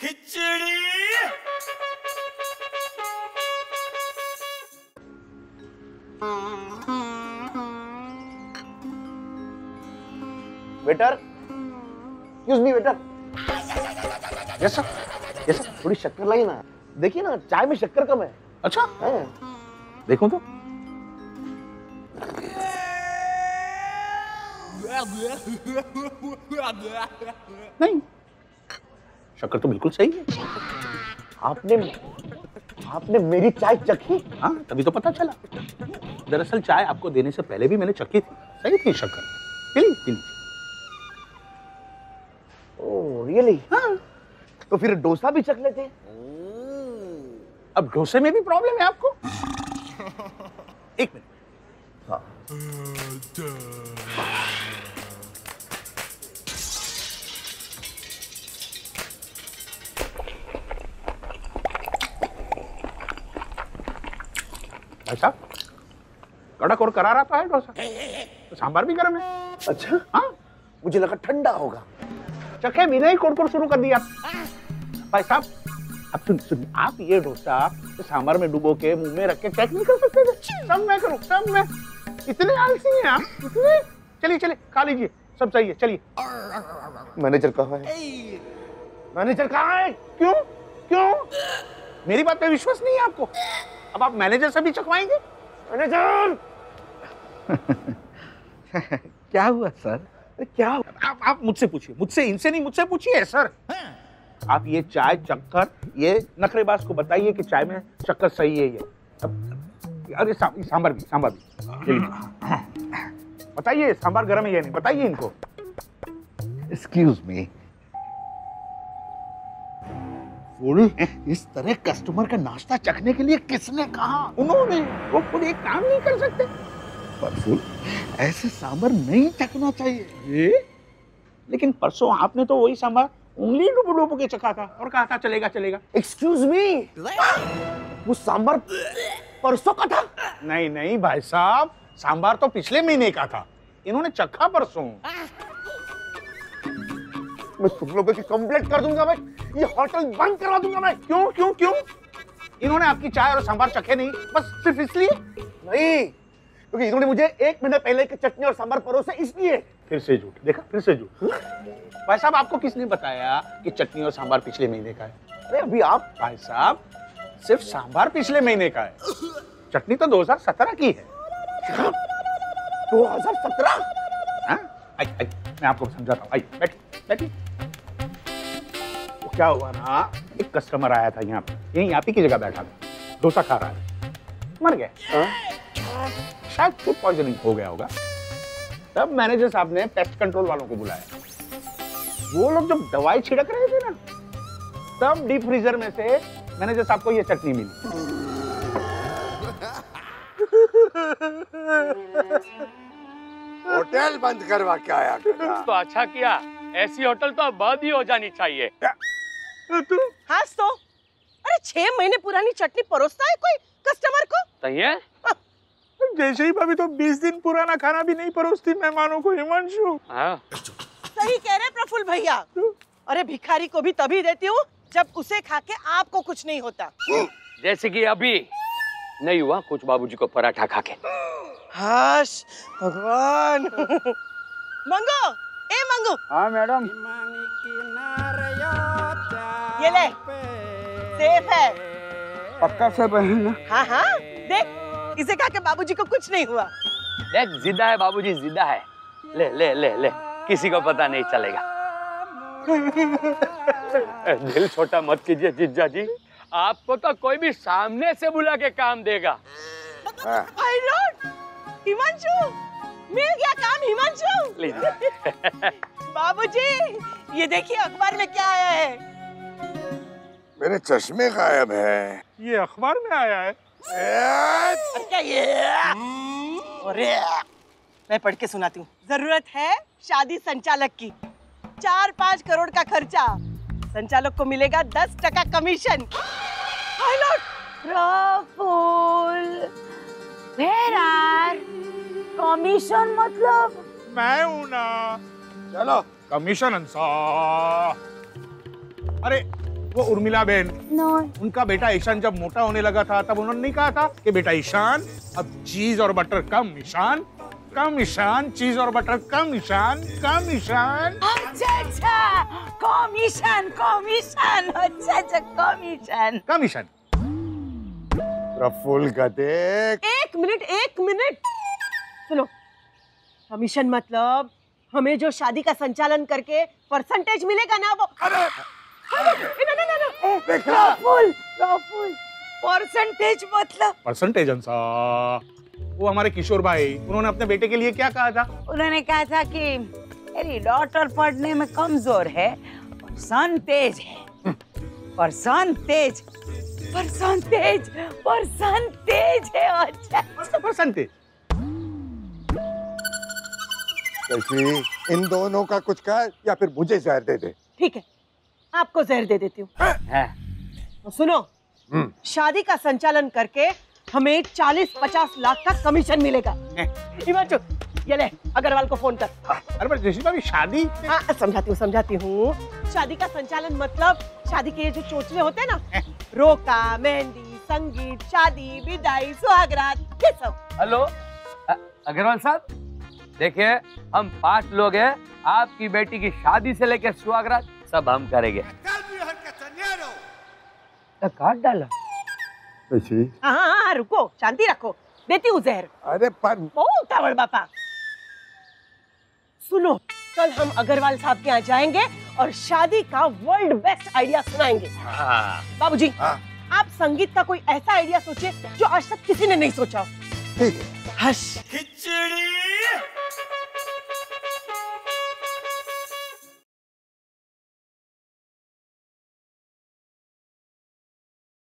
खिचड़ी। Waiter, excuse me waiter. Yes sir, yes sir. थोड़ी शक्कर लाई ना, देखिए ना चाय में शक्कर कम है। अच्छा देखो तो। नहीं, शक्कर तो बिल्कुल सही है। आपने मेरी चाय चखी? हाँ, तभी तो पता चला। दरअसल चाय आपको देने से पहले भी मैंने चखी थी, सही थी शक्कर। Oh really? हाँ। तो फिर डोसा भी चख लेते। अब डोसे में भी प्रॉब्लम है आपको। एक मिनट। हाँ। अच्छा, कड़क और करारा आता है डोसा। तो सांभर भी गर्म है। अच्छा हाँ, मुझे लगा ठंडा होगा। चखे बिना ही कोड़कोड़ शुरू कर दिया भाई साहब। अब सुन, आप ये डोसा सांभर में डुबो के मुंह में रख के चेक नहीं कर सकते थे? सब मैं करूँ, सब मैं। इतने आलसी हैं आप, इतने। चलिए चलिए, खा लीजिए, सब सही है। चलिए। मैनेजर कहाँ है? मैनेजर कहाँ है? क्यों क्यों? मेरी बात पे विश्वास नहीं है आपको? अब आप मैनेजर से भी चखवाएंगे? मैनेजर! क्या हुआ सर? क्या हुआ? आप मुझसे पूछिए, मुझसे, इनसे नहीं, मुझसे पूछिए सर। हाँ। आप ये चाय चक्कर, ये नखरेबाज को बताइए कि चाय में चक्कर सही है। ये अरे सांभर भी, सांभर भी बताइए। सांभर गर्म है या नहीं बताइए इनको। Excuse me. इस तरह कस्टमर का नाश्ता चखने के लिए किसने कहा? उन्होंने। वो खुद एक काम नहीं कर सकते? परफुल, ऐसे सांभर नहीं चखना चाहिए। ये? लेकिन परसों आपने तो वही सांभर उंगली डुबो के चखा था और कहा था चलेगा चलेगा। एक्सक्यूज मी, वो सांभर परसों का था? नहीं नहीं भाई साहब, सांभर तो पिछले महीने का था। इन्होंने चखा परसों। मैं तुम लोगों की कंप्लेंट कर दूंगा, मैं ये होटल बंद करवा दूंगा मैं। क्यों क्यों क्यों? इन्होंने आपकी चाय और सांभर चखे नहीं, बस सिर्फ इसलिए? नहीं, क्योंकि इन्होंने मुझे एक महीने पहले की चटनी और सांभर परोसे, इसलिए। फिर से झूठ, देखा फिर से झूठ। भाई साहब, आपको किसने बताया कि चटनी और सांभर पिछले महीने का है? अरे अभी आप भाई साहब, सिर्फ सांभर पिछले महीने का है, चटनी तो 2017 की है। 2017? मैं आपको समझाता हूँ, आइए बैठिए बैठिए। क्या हुआ ना, एक कस्टमर आया था यहाँ पे, यहाँ पे की जगह बैठा था, डोसा खा रहा है, मर गया। शायद फूड पॉइजनिंग हो गया होगा। तब मैनेजर साहब ने पेस्ट कंट्रोल वालों को बुलाया। वो लोग जब दवाई छिड़क रहे थे ना, तब डीप फ्रीजर में से मैनेजर साहब को ये चटनी मिली। होटल बंद करवा के आया तो अच्छा किया, ऐसी होटल तो बंद ही हो जानी चाहिए। हाँ तो, अरे 6 महीने पुरानी चटनी परोसता है कोई कस्टमर को? सही है। जैसे ही भाभी तो 20 दिन पुराना खाना भी नहीं परोसती मेहमानों को हिमांशु। हाँ। सही कह रहे प्रफुल्ल भैया। अरे भिखारी को भी तभी देती हूँ जब उसे खा के आपको कुछ नहीं होता, जैसे कि अभी नहीं हुआ कुछ बाबूजी को पराठा खा के। हाश भगवान। मंगो, ए मंगो। हाँ मैडम। ये ले, सेफ है। पक्का सेफ है ना? हाँ हाँ, देख इसे खा के बाबूजी को कुछ नहीं हुआ। देख जिद्दा है बाबूजी, जिद्दा है। ले ले ले ले, किसी को पता नहीं चलेगा। दिल छोटा मत कीजिए जिद्दा जी, आपको तो कोई भी सामने से बुला के काम देगा। आई लॉर्ड, हिमांशु मिल गया काम। हिमांशु बाबूजी, ये देखिए अखबार में क्या आया है। मेरे चश्मे गायब है। ये अखबार में आया है? अच्छा ये। अरे मैं पढ़ के सुनाती हूँ। जरूरत है शादी संचालक की, 4-5 करोड़ का खर्चा, संचालक को मिलेगा 10% कमीशन। कमीशन मतलब मैं हूं ना। चलो कमीशन अंसा। अरे वो उर्मिला बहन, उनका बेटा ईशान जब मोटा होने लगा था तब उन्होंने नहीं कहा था कि बेटा ईशान अब चीज और बटर कम, ईशान कम, ईशान चीज और बटर कम, ईशान कम, ईशान। अच्छा कम ईशान, कम ईशान, अच्छा अच्छा कम ईशान, कम ईशान। प्रफुल्ल का देख, एक मिनट एक मिनट, सुनो कमीशन मतलब हमें जो शादी का संचालन करके परसेंटेज मिलेगा ना वो। अरे परसेंटेज मतलब परसेंटेज अंसा, वो हमारे किशोर भाई उन्होंने अपने बेटे के लिए क्या कहा था? उन्होंने कहा था कि मेरी डॉटर पढ़ने में कमजोर है, परसेंटेज है, परसेंटेज परसेंटेज परसेंटेज है। अच्छा परसेंटेज, इन दोनों का कुछ कहा या फिर मुझे जहर दे दे? ठीक है आपको जहर दे देती हूँ। सुनो शादी का संचालन करके हमें 40-50 लाख का कमीशन मिलेगा। हिमांशु ये ले अग्रवाल को फोन कर। अरे जैसी भाभी शादी, हाँ समझाती हूँ समझाती हूँ। शादी का संचालन मतलब शादी के जो चोचले होते हैं ना, रोका, मेहंदी, संगीत, शादी, विदाई, सुहागरात, ये सब। हेलो अग्रवाल साहब, देखिए हम 5 लोग हैं, आपकी बेटी की शादी से लेकर सुहागरात सब हम करेंगे। काट डाला। हाँ रुको शांति रखो, देती हूँ जहर। अरे पर बहुत उतावड़ बापा। सुनो कल हम अग्रवाल साहब के यहाँ जाएंगे और शादी का वर्ल्ड बेस्ट आइडिया सुनाएंगे। बाबूजी आप संगीत का कोई ऐसा आइडिया सोचिए जो आज तक किसी ने नहीं सोचा। ठीक है।